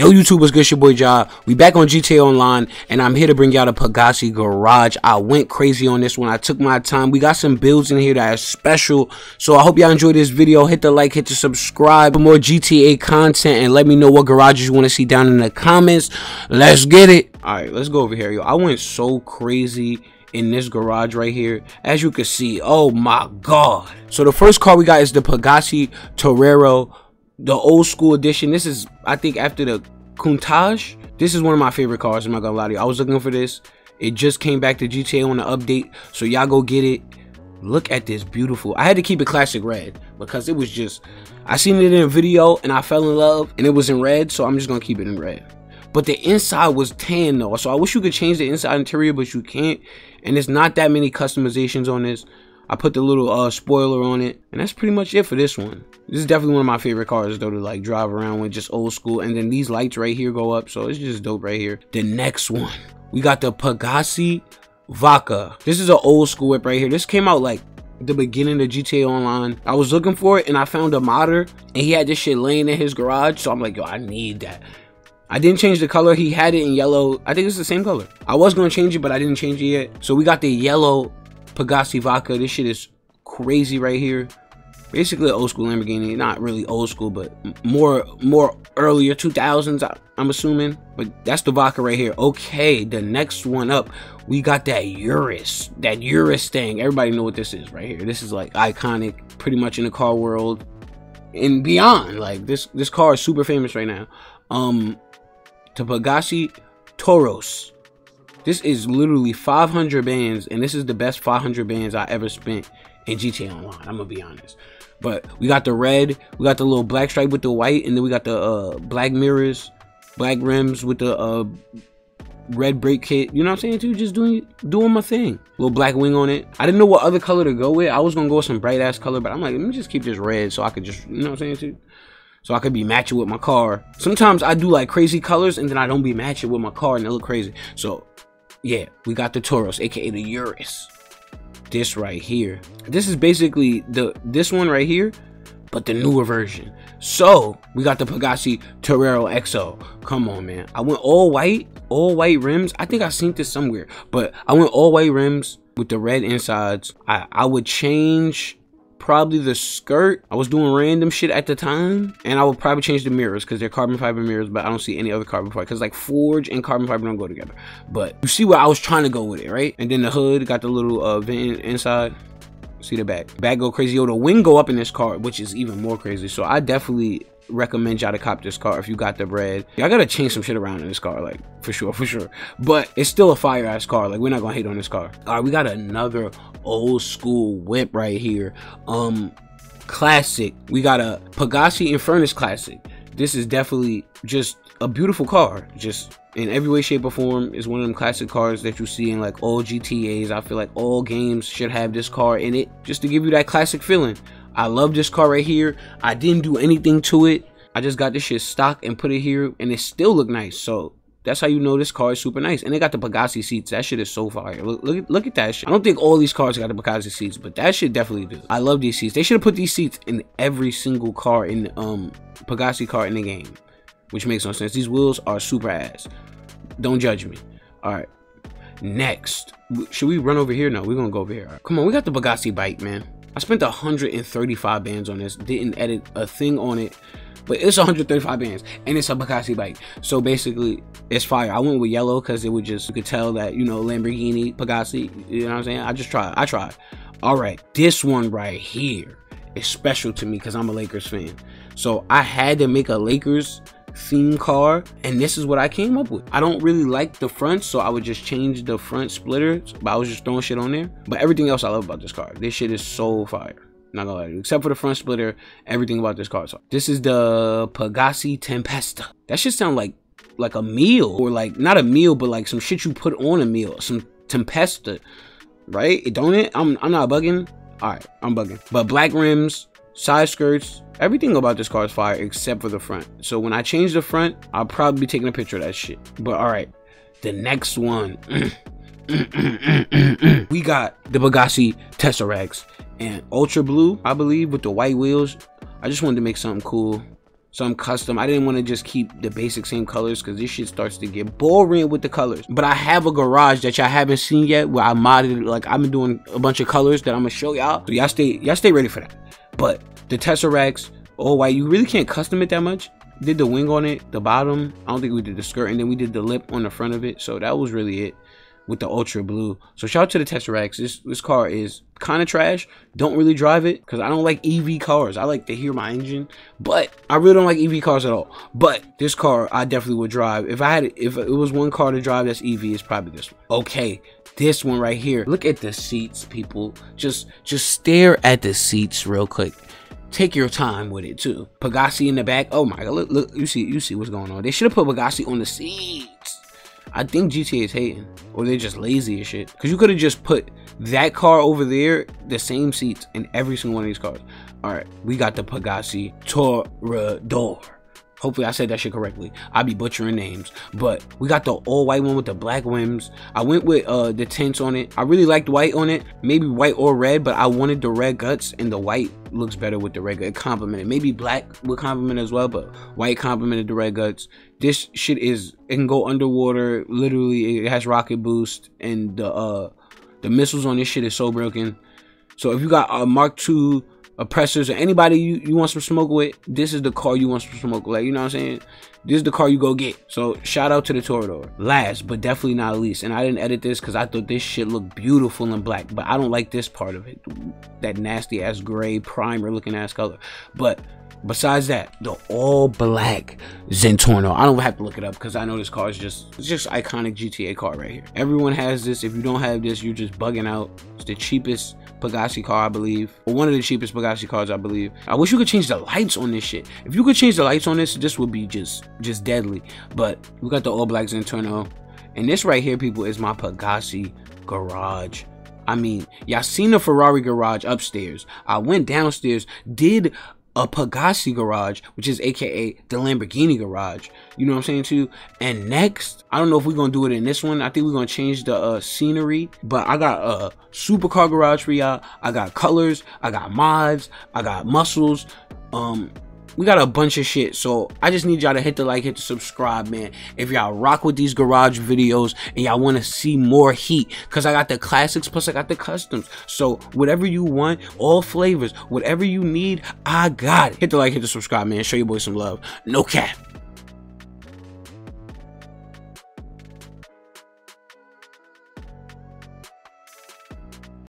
Yo, YouTube, what's good? It's your boy Ja. We back on GTA Online, and I'm here to bring y'all the Pegassi Garage. I went crazy on this one. I took my time. We got some builds in here that are special, so I hope y'all enjoyed this video. Hit the like, hit the subscribe for more GTA content, and let me know what garages you want to see down in the comments. Let's get it. All right, let's go over here, yo. I went so crazy in this garage right here, as you can see. Oh my god. So the first car we got is the Pegassi Torero, the old school edition. This is, I think, after the Countach. This is one of my favorite cars, I'm not gonna lie to you. I was looking for this. It just came back to GTA on the update, so y'all go get it. Look at this beautiful. I had to keep it classic red because it was just, I seen it in a video and I fell in love, and it was in red, so I'm just gonna keep it in red. But the inside was tan though, so I wish you could change the inside interior, but you can't, and there's not that many customizations on this. I put the little spoiler on it, and that's pretty much it for this one. This is definitely one of my favorite cars though to like drive around with, just old school. And then these lights right here go up, so it's just dope right here. The next one, we got the Pegassi Vacca. This is an old school whip right here. This came out like the beginning of GTA Online. I was looking for it, and I found a modder, and he had this shit laying in his garage, so I'm like, yo, I need that. I didn't change the color. He had it in yellow. I think it's the same color. I was gonna change it, but I didn't change it yet. So we got the yellow Pegassi Vacca. This shit is crazy right here. Basically an old school Lamborghini. Not really old school, but more earlier 2000s, I'm assuming. But that's the Vacca right here. Okay, the next one up, we got that Urus. That Urus thing. Everybody know what this is right here. This is like iconic, pretty much in the car world and beyond. Like this car is super famous right now. The Pegassi Toros. This is literally 500 bands, and this is the best 500 bands I ever spent in GTA Online, I'm gonna be honest. But we got the red, we got the little black stripe with the white, and then we got the black mirrors, black rims with the red brake kit. You know what I'm saying too? Just doing my thing. Little black wing on it. I didn't know what other color to go with. I was gonna go with some bright ass color, but I'm like, let me just keep this red so I could just, you know what I'm saying too? So I could be matching with my car. Sometimes I do like crazy colors, and then I don't be matching with my car, and they look crazy. So yeah, we got the Toros, aka the Urus. This right here, this is basically this one right here, but the newer version. So we got the Pegassi Torero XO. Come on, man. I went all white rims. I think I seen this somewhere, but I went all white rims with the red insides. I would change probably the skirt. I was doing random shit at the time, and I would probably change the mirrors because they're carbon fiber mirrors, but I don't see any other carbon fiber because like forge and carbon fiber don't go together. But you see where I was trying to go with it, right? And then the hood got the little vent inside. See the back go crazy. Yo, the wing go up in this car, which is even more crazy. So I definitely recommend y'all to cop this car if you got the bread. Y'all gotta change some shit around in this car, like for sure, but it's still a fire ass car. Like, we're not gonna hate on this car. All right, we got another old school whip right here, classic. We got a Pegassi Infernus Classic. This is definitely just a beautiful car, just in every way, shape, or form. Is one of them classic cars that you see in like all GTAs. I feel like all games should have this car in it, just to give you that classic feeling. I love this car right here. I didn't do anything to it. I just got this shit stock and put it here, and it still look nice. So that's how you know this car is super nice. And they got the Pegassi seats. That shit is so fire. Look at that shit. I don't think all these cars got the Pegassi seats, but that shit definitely do. I love these seats. They should have put these seats in every single car in Pegassi car in the game, which makes no sense. These wheels are super ass. Don't judge me. All right, next, should we run over here? No, we're gonna go over here. All right. Come on, we got the Pegassi bike, man. I spent 135 bands on this, didn't edit a thing on it, but it's 135 bands, and it's a Pegassi bike. So basically, it's fire. I went with yellow because it would just, you could tell that, you know, Lamborghini, Pegassi, you know what I'm saying? I tried. All right, this one right here is special to me because I'm a Lakers fan. So I had to make a Lakers theme car, and this is what I came up with. I don't really like the front, so I would just change the front splitters, but I was just throwing shit on there. But everything else I love about this car. This shit is so fire, not gonna lie to you. Except for the front splitter, everything about this car. So this is the Pegassi Tempesta. That shit sound like a meal, or like not a meal, but like some shit you put on a meal. Some Tempesta, right? Don't it? I'm not bugging. All right, I'm bugging. But black rims, side skirts, everything about this car is fire except for the front. So when I change the front, I'll probably be taking a picture of that shit. But all right, the next one, we got the Pegassi Tesseracts and ultra blue, I believe, with the white wheels. I just wanted to make something cool. some custom. I didn't want to just keep the basic same colors because this shit starts to get boring with the colors. But I have a garage that y'all haven't seen yet where I modded, like I've been doing a bunch of colors that I'm gonna show y'all, so y'all stay ready for that. But the Tesseracts, oh why you really can't custom it that much. Did the wing on it, the bottom, I don't think we did the skirt, and then we did the lip on the front of it. So that was really it with the ultra blue. So shout out to the Tesseracts. This car is kind of trash. Don't really drive it because I don't like EV cars. I like to hear my engine, but I really don't like EV cars at all. But this car I definitely would drive. If it was one car to drive that's EV, it's probably this one. Okay, this one right here. Look at the seats, people. Just stare at the seats real quick. Take your time with it too. Pegassi in the back. Oh my god, look, you see what's going on. They should have put Pegassi on the seats. I think GTA is hating, or they're just lazy as shit. Cause you could have just put that car over there, the same seats in every single one of these cars. All right, we got the Pegassi Toreador. Hopefully I said that shit correctly. I be butchering names, but we got the all white one with the black rims. I went with the tints on it. I really liked white on it, maybe white or red, but I wanted the red guts, and the white looks better with the red guts. It complemented. Maybe black would complement as well, but white complemented the red guts. This shit is, it can go underwater. Literally, it has rocket boost, and the missiles on this shit is so broken. So if you got a Mark II oppressors or anybody you want some smoke with, this is the car you want some smoke with. Like, you know what I'm saying? This is the car you go get. So shout out to the Toreador. Last but definitely not least, and I didn't edit this because I thought this shit looked beautiful in black, but I don't like this part of it, that nasty ass gray primer looking ass color. But besides that, the all black Zentorno. I don't have to look it up because I know this car is just iconic GTA car right here. Everyone has this. If you don't have this, you're just bugging out. It's the cheapest Pegassi car, I believe, or one of the cheapest Pegassi cars, I believe. I wish you could change the lights on this shit. If you could change the lights on this, this would be just deadly. But we got the all black Zentorno, and this right here, people, is my Pegassi garage. I mean, y'all seen the Ferrari garage upstairs. I went downstairs, did a Pegassi garage, which is aka the Lamborghini garage, you know what I'm saying too. And next, I don't know if we're gonna do it in this one. I think we're gonna change the scenery, but I got a supercar garage for y'all. I got colors, I got mods, I got muscles, we got a bunch of shit. So I just need y'all to hit the like, hit the subscribe, man, if y'all rock with these garage videos and y'all want to see more heat, because I got the classics plus I got the customs. So whatever you want, all flavors, whatever you need, I got it. Hit the like, hit the subscribe, man. Show your boy some love. No cap.